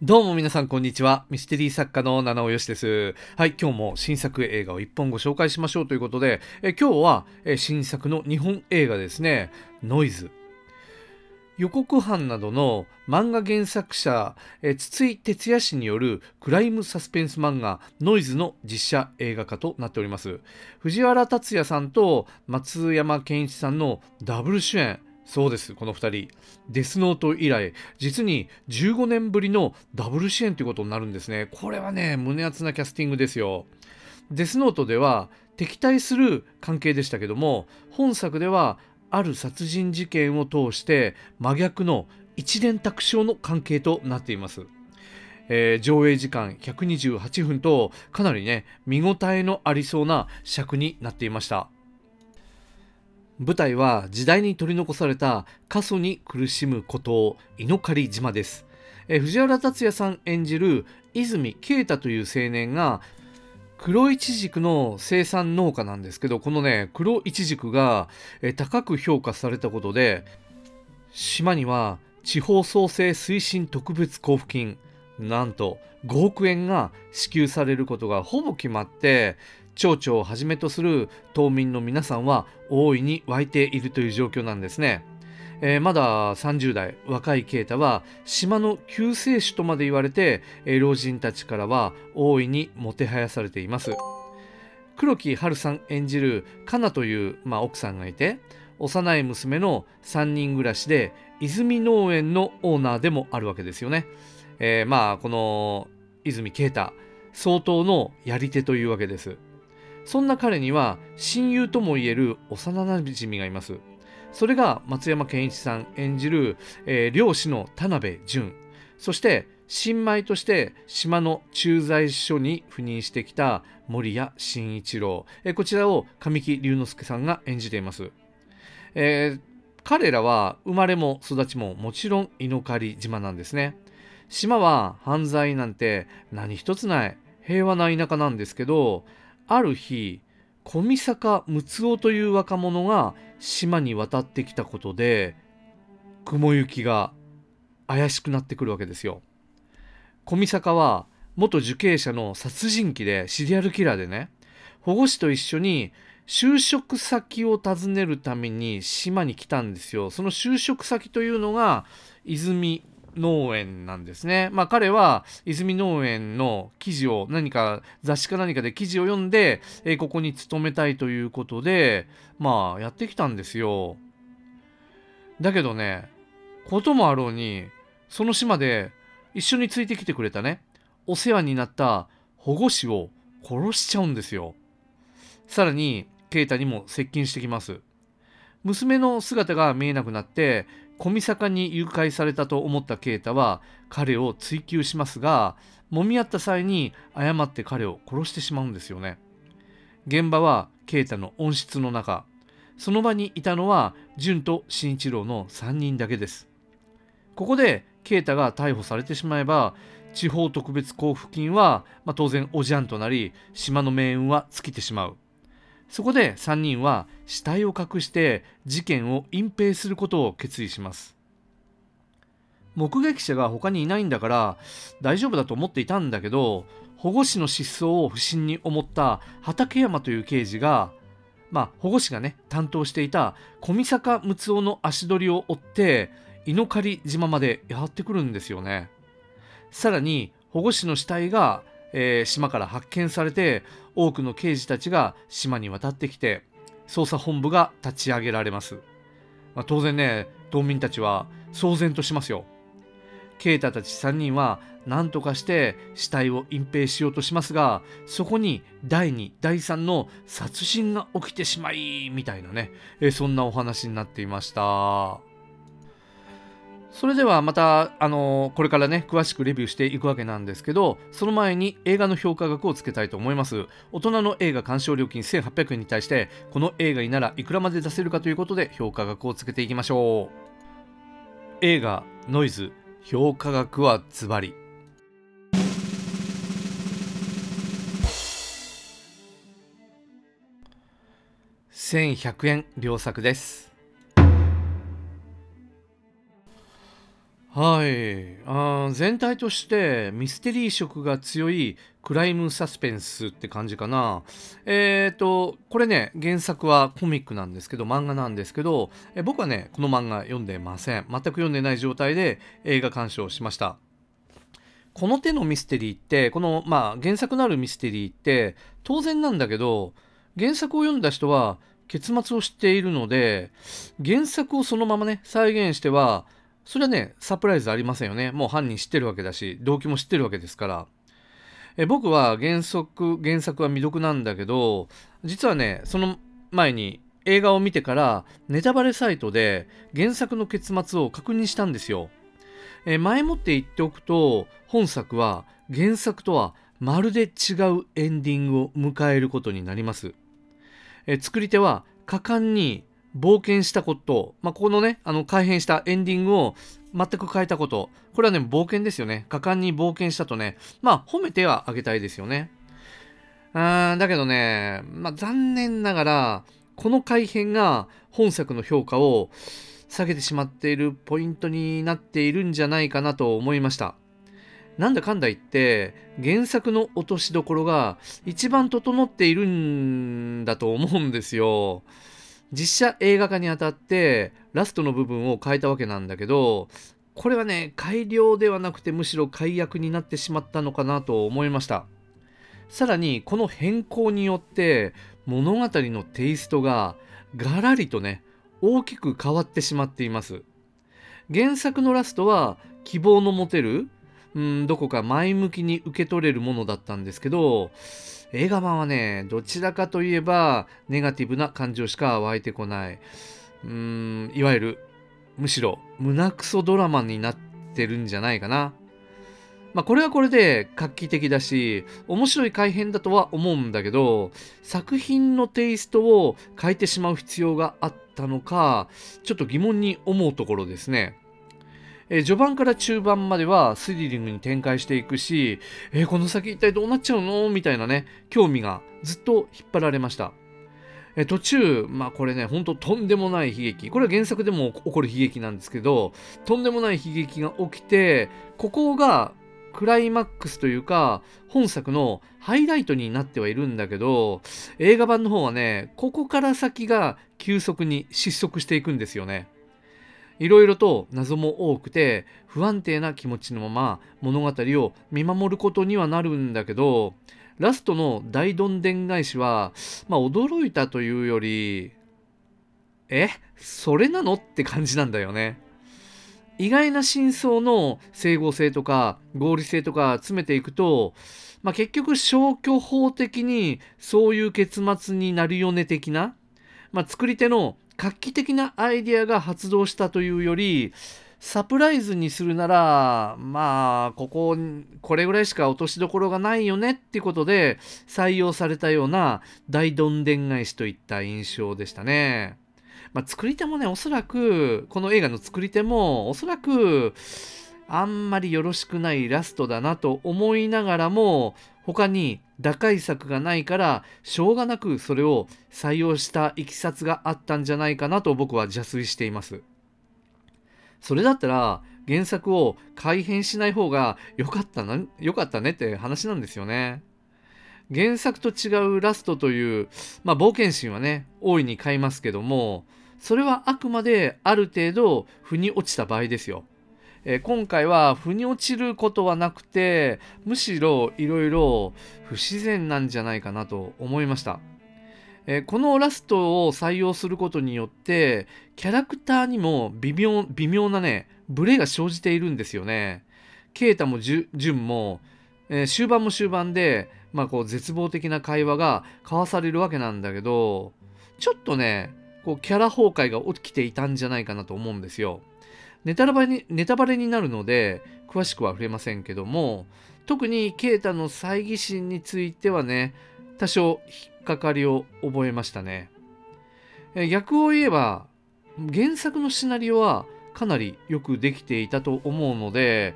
どうも皆さんこんにちは。ミステリー作家の七尾よしです。はい、今日も新作映画を1本ご紹介しましょうということで、今日は新作の日本映画ですね、ノイズ。予告犯などの漫画原作者、筒井哲也氏によるクライムサスペンス漫画ノイズの実写映画化となっております。藤原竜也さんと松山ケンイチさんのダブル主演。そうです、この2人。デスノート以来、実に15年ぶりのダブル主演ということになるんですね。これはね、胸熱なキャスティングですよ。デスノートでは敵対する関係でしたけども、本作ではある殺人事件を通して真逆の一蓮托生の関係となっています。上映時間128分と、かなりね、見応えのありそうな尺になっていました。舞台は時代に取り残された過疎に苦しむ孤島猪狩島です。藤原竜也さん演じる泉慶太という青年が黒いちじくの生産農家なんですけど、このね黒いちじくが高く評価されたことで、島には地方創生推進特別交付金なんと5億円が支給されることがほぼ決まって、町長をはじめとする島民の皆さんは大いに湧いているという状況なんですね。まだ30代若い慶太は島の救世主とまで言われて、老人たちからは大いにもてはやされています。黒木華さん演じるかなという、奥さんがいて、幼い娘の3人暮らしで泉農園のオーナーでもあるわけですよね。この泉慶太相当のやり手というわけです。そんな彼には親友とも言える幼なじみがいます。それが松山ケンイチさん演じる、漁師の田辺純、そして新米として島の駐在所に赴任してきた守屋慎一郎、こちらを神木隆之介さんが演じています。彼らは生まれも育ちももちろん猪狩島なんですね。島は犯罪なんて何一つない平和な田舎なんですけど、ある日小坂睦夫という若者が島に渡ってきたことで雲行きが怪しくなってくるわけですよ。小坂は元受刑者の殺人鬼でシリアルキラーでね、保護士と一緒に就職先を訪ねるために島に来たんですよ。その就職先というのが泉農園なんですね。彼は泉農園の記事を雑誌か何かで記事を読んで、ここに勤めたいということでやってきたんですよ。だけどね、こともあろうにその島で一緒についてきてくれたね、お世話になった保護士を殺しちゃうんですよ。さらに慶太にも接近してきます。娘の姿が見えなくなって小坂に誘拐されたと思った慶太は彼を追及しますが、揉み合った際に誤って彼を殺してしまうんですよね。現場は慶太の温室の中、その場にいたのは純と慎一郎の3人だけです。ここで慶太が逮捕されてしまえば、地方特別交付金は、当然おじゃんとなり、島の命運は尽きてしまう。そこで3人は死体を隠して事件を隠蔽することを決意します。目撃者が他にいないんだから大丈夫だと思っていたんだけど、保護士の失踪を不審に思った畠山という刑事が、保護士がね担当していた小坂睦夫の足取りを追って猪狩島までやってくるんですよね。さらに保護士の死体が島から発見されて、多くの刑事たちが島に渡ってきて捜査本部が立ち上げられます。当然ね、島民たちは騒然としますよ。慶太たち3人は何とかして死体を隠蔽しようとしますが、そこに第2第3の殺人が起きてしまいみたいなね、そんなお話になっていました。それではまた、これからね詳しくレビューしていくわけなんですけど、その前に映画の評価額をつけたいと思います。大人の映画鑑賞料金1800円に対して、この映画にならいくらまで出せるかということで評価額をつけていきましょう。映画ノイズ、評価額はズバリ1100円、良作です。全体としてミステリー色が強いクライムサスペンスって感じかな。これね、原作はコミックなんですけど、漫画なんですけど、僕はね、この漫画読んでません。全く読んでない状態で映画鑑賞しました。この手のミステリーって、この、原作のあるミステリーって、当然なんだけど、原作を読んだ人は結末を知っているので、原作をそのままね、再現しては、それはね、サプライズありませんよね。もう犯人知ってるわけだし、動機も知ってるわけですから。僕は原作は未読なんだけど、実はね、その前に映画を見てから、ネタバレサイトで原作の結末を確認したんですよ。前もって言っておくと、本作は原作とはまるで違うエンディングを迎えることになります。作り手は果敢に、冒険したこと、このね、改変したエンディングを全く変えたこと、これはね、冒険ですよね。果敢に冒険したとね、褒めてはあげたいですよね。だけどね、残念ながら、この改変が本作の評価を下げてしまっているポイントになっているんじゃないかなと思いました。なんだかんだ言って、原作の落としどころが一番整っているんだと思うんですよ。実写映画化にあたってラストの部分を変えたわけなんだけど、これはね、改良ではなくてむしろ改悪になってしまったのかなと思いました。さらにこの変更によって物語のテイストがガラリとね、大きく変わってしまっています。原作のラストは希望の持てる、どこか前向きに受け取れるものだったんですけど、映画版はね、どちらかといえばネガティブな感情しか湧いてこない。いわゆる、むしろ胸クソドラマになってるんじゃないかな。これはこれで画期的だし、面白い改変だとは思うんだけど、作品のテイストを変えてしまう必要があったのか、ちょっと疑問に思うところですね。序盤から中盤まではスリリングに展開していくし、この先一体どうなっちゃうのみたいなね、興味がずっと引っ張られました。途中、これね、ほんととんでもない悲劇。これは原作でも起こる悲劇なんですけど、とんでもない悲劇が起きて、ここがクライマックスというか、本作のハイライトになってはいるんだけど、映画版の方はね、ここから先が急速に失速していくんですよね。いろいろと謎も多くて不安定な気持ちのまま物語を見守ることにはなるんだけど、ラストの大どんでん返しは、驚いたというより、それなのって感じなんだよね。意外な真相の整合性とか合理性とか詰めていくと、結局消去法的にそういう結末になるよね的な、作り手の画期的なアイデアが発動したというより、サプライズにするなら、これぐらいしか落としどころがないよねっていうことで採用されたような大どんでん返しといった印象でしたね。作り手もね、おそらく、この映画の作り手もおそらく、あんまりよろしくないラストだなと思いながらも、他に打開策がないから、しょうがなくそれを採用したいきさつがあったんじゃないかなと僕は邪推しています。それだったら、原作を改変しない方がよかったねって話なんですよね。原作と違うラストという、冒険心はね、大いに買いますけども、それはあくまである程度、腑に落ちた場合ですよ。今回は腑に落ちることはなくて、むしろいろいろ不自然なんじゃないかなと思いました。このラストを採用することによって、キャラクターにも微妙なね、ブレが生じているんですよね。ケイタもジュンも、終盤も終盤で、絶望的な会話が交わされるわけなんだけど、ちょっとね、キャラ崩壊が起きていたんじゃないかなと思うんですよ。ネタバレになるので、詳しくは触れませんけども、特にケイタの猜疑心についてはね、多少引っかかりを覚えましたね。逆を言えば、原作のシナリオはかなりよくできていたと思うので、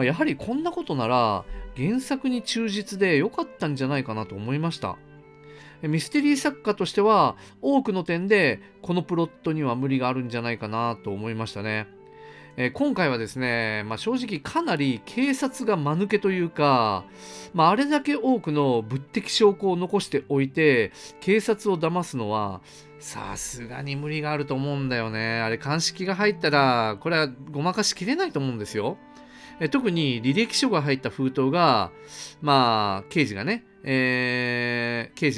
やはりこんなことなら原作に忠実で良かったんじゃないかなと思いました。ミステリー作家としては、多くの点でこのプロットには無理があるんじゃないかなと思いましたね。今回はですね、正直かなり警察が間抜けというか、あれだけ多くの物的証拠を残しておいて警察を騙すのはさすがに無理があると思うんだよね。あれ鑑識が入ったらこれはごまかしきれないと思うんですよ。特に履歴書が入った封筒が、刑事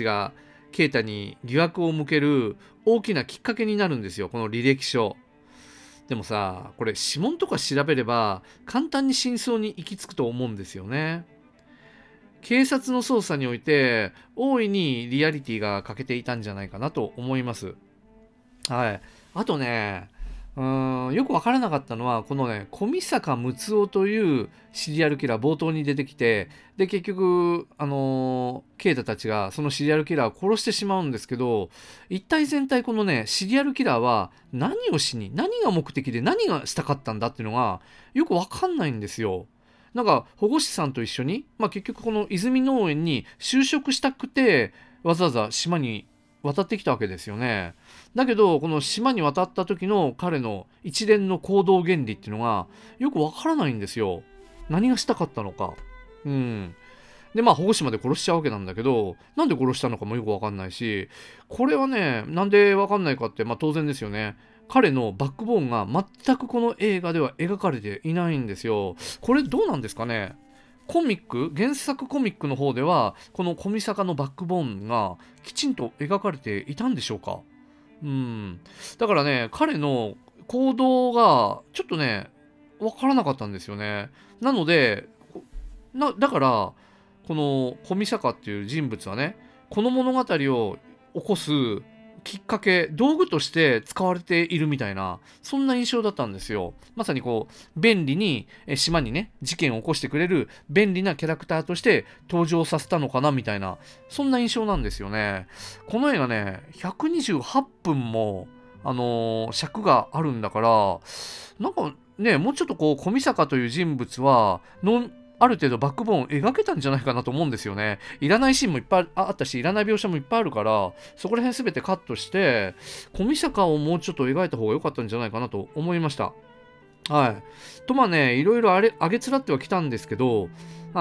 が啓太に疑惑を向ける大きなきっかけになるんですよ、この履歴書。でもさ、これ指紋とか調べれば簡単に真相に行き着くと思うんですよね。警察の捜査において大いにリアリティが欠けていたんじゃないかなと思います。はい、あとね、よく分からなかったのはこのね、小坂睦夫というシリアルキラー、冒頭に出てきて、で結局啓太たちがそのシリアルキラーを殺してしまうんですけど、一体全体このねシリアルキラーは何をしに、何が目的で何がしたかったんだっていうのがよく分かんないんですよ。なんか保護士さんと一緒に、結局この泉農園に就職したくてわざわざ島に渡ってきたわけですよね。だけどこの島に渡った時の彼の一連の行動原理っていうのがよくわからないんですよ。何がしたかったのか。で保護士まで殺しちゃうわけなんだけど、なんで殺したのかもよくわかんないし、これはね、なんでわかんないかって当然ですよね。彼のバックボーンが全くこの映画では描かれていないんですよ。これどうなんですかね。コミック、原作コミックの方ではこの小坂のバックボーンがきちんと描かれていたんでしょうか。だからね、彼の行動がちょっとね分からなかったんですよね。なのでだからこの小坂っていう人物はね、この物語を起こすきっかけ、道具として使われているみたいな、そんな印象だったんですよ。まさにこう便利に島にね事件を起こしてくれる便利なキャラクターとして登場させたのかなみたいな、そんな印象なんですよね。この映画ね128分も尺があるんだから、なんかねもうちょっとこう小坂という人物はある程度バックボーンを描けたんじゃないかなと思うんですよね。いらないシーンもいっぱいあったし、いらない描写もいっぱいあるから、そこら辺全てカットして小坂をもうちょっと描いた方が良かったんじゃないかなと思いました。はい。といろいろあげつらってはきたんですけど、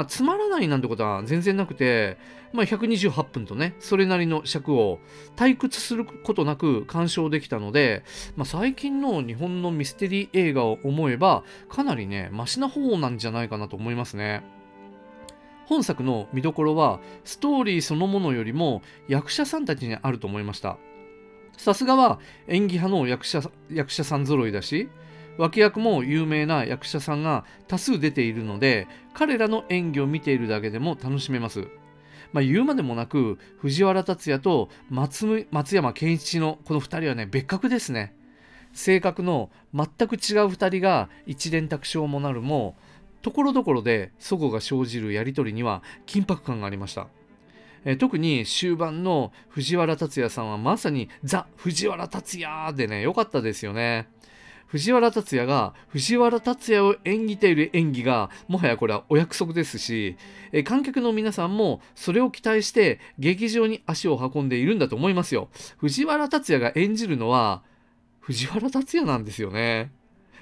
つまらないなんてことは全然なくて、128分とねそれなりの尺を退屈することなく鑑賞できたので、最近の日本のミステリー映画を思えばかなりねマシな方なんじゃないかなと思いますね。本作の見どころはストーリーそのものよりも役者さんたちにあると思いました。さすがは演技派の役者さん揃いだし、脇役も有名な役者さんが多数出ているので、彼らの演技を見ているだけでも楽しめます。言うまでもなく藤原竜也と松山ケンイチのこの2人はね別格ですね。性格の全く違う2人が一蓮托生もなるも、ところどころで齟齬が生じるやり取りには緊迫感がありました。特に終盤の藤原竜也さんはまさにザ・藤原竜也でね良かったですよね。藤原竜也が藤原竜也を演じている演技がもはやこれはお約束ですし、観客の皆さんもそれを期待して劇場に足を運んでいるんだと思いますよ。藤原竜也が演じるのは藤原竜也なんですよね。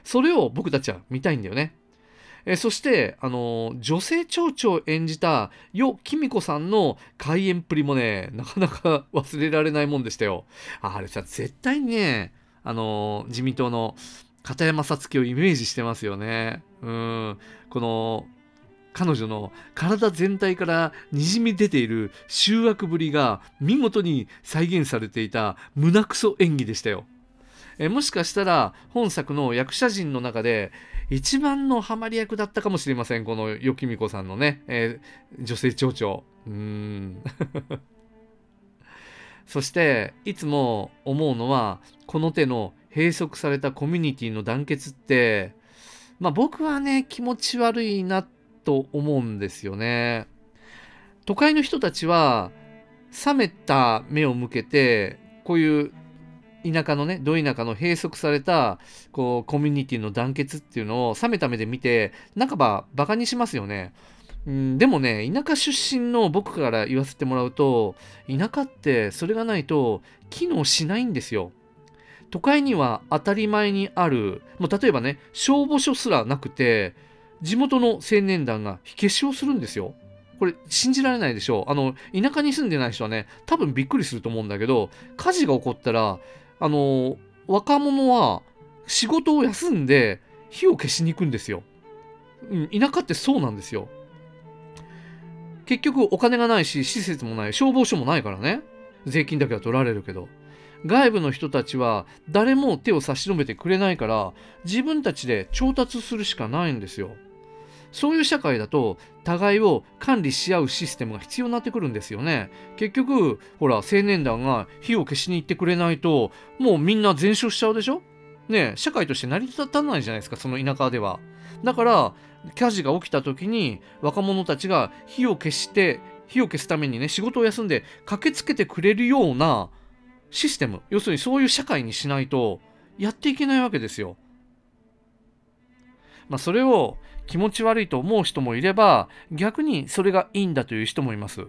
それを僕たちは見たいんだよね。そして女性町長を演じた余貴美子さんの開演っぷりもねなかなか忘れられないもんでしたよ。あれさ絶対にね自民党の片山さつきをイメージしてますよね。この彼女の体全体からにじみ出ている醜悪ぶりが見事に再現されていた胸くそ演技でしたよ。もしかしたら本作の役者陣の中で一番のハマり役だったかもしれません、この余貴美子さんのね、女性町長。そしていつも思うのは、この手の閉塞されたコミュニティの団結って、僕はね気持ち悪いなと思うんですよね。都会の人たちは冷めた目を向けて、こういう田舎のねど田舎の閉塞されたこうコミュニティの団結っていうのを冷めた目で見て半ばバカにしますよね。でもね、田舎出身の僕から言わせてもらうと、田舎ってそれがないと機能しないんですよ。都会には当たり前にある、もう例えばね、消防署すらなくて、地元の青年団が火消しをするんですよ。これ信じられないでしょう。田舎に住んでない人はね、多分びっくりすると思うんだけど、火事が起こったら、若者は仕事を休んで火を消しに行くんですよ。うん、田舎ってそうなんですよ。結局お金がないし、施設もない、消防署もないからね。税金だけは取られるけど。外部の人たちは誰も手を差し伸べてくれないから、自分たちで調達するしかないんですよ。そういう社会だと、互いを管理し合うシステムが必要になってくるんですよね。結局、ほら、青年団が火を消しに行ってくれないと、もうみんな全焼しちゃうでしょねえ、社会として成り立たないじゃないですか、その田舎では。だから、火事が起きた時に、若者たちが火を消すためにね、仕事を休んで駆けつけてくれるようなシステム、要するにそういう社会にしないと、やっていけないわけですよ。まあ、それを気持ち悪いと思う人もいれば、逆にそれがいいんだという人もいます。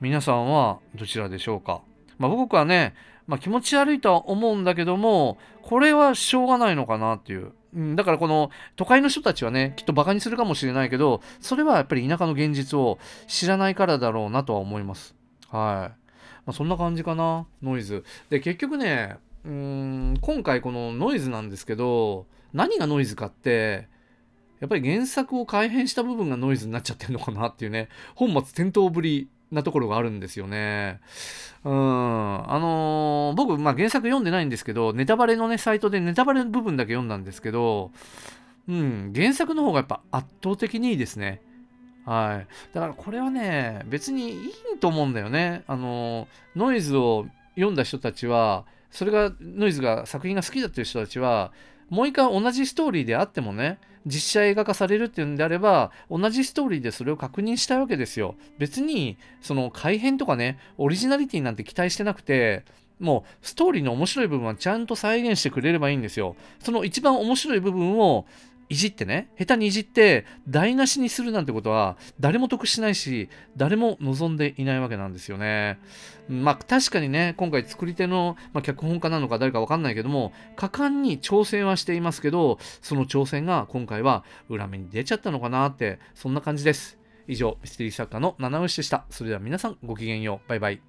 皆さんはどちらでしょうか。まあ、僕はね、まあ、気持ち悪いとは思うんだけども、これはしょうがないのかなっていう。だからこの都会の人たちはね、きっとバカにするかもしれないけど、それはやっぱり田舎の現実を知らないからだろうなとは思います。はい。まあ、そんな感じかな、ノイズ。で、結局ね、今回このノイズなんですけど、何がノイズかって、やっぱり原作を改変した部分がノイズになっちゃってるのかなっていうね、本末転倒ぶりなところがあるんですよね。僕、まあ、原作読んでないんですけど、ネタバレのね、サイトでネタバレの部分だけ読んだんですけど、うん、原作の方がやっぱ圧倒的にいいですね。はい。だからこれはね、別にいいと思うんだよね。ノイズを読んだ人たちは、それが、ノイズが作品が好きだっていう人たちは、もう一回同じストーリーであってもね、実写映画化されるっていうんであれば、同じストーリーでそれを確認したいわけですよ。別に、その改変とかね、オリジナリティなんて期待してなくて、もうストーリーの面白い部分はちゃんと再現してくれればいいんですよ。その一番面白い部分をいじってね、下手にいじって台無しにするなんてことは誰も得しないし、誰も望んでいないわけなんですよね。まあ確かにね、今回作り手の、まあ、脚本家なのか誰かわかんないけども、果敢に挑戦はしていますけど、その挑戦が今回は裏目に出ちゃったのかなって、そんな感じです。以上、ミステリー作家の七牛でした。それでは皆さんごきげんよう。バイバイ。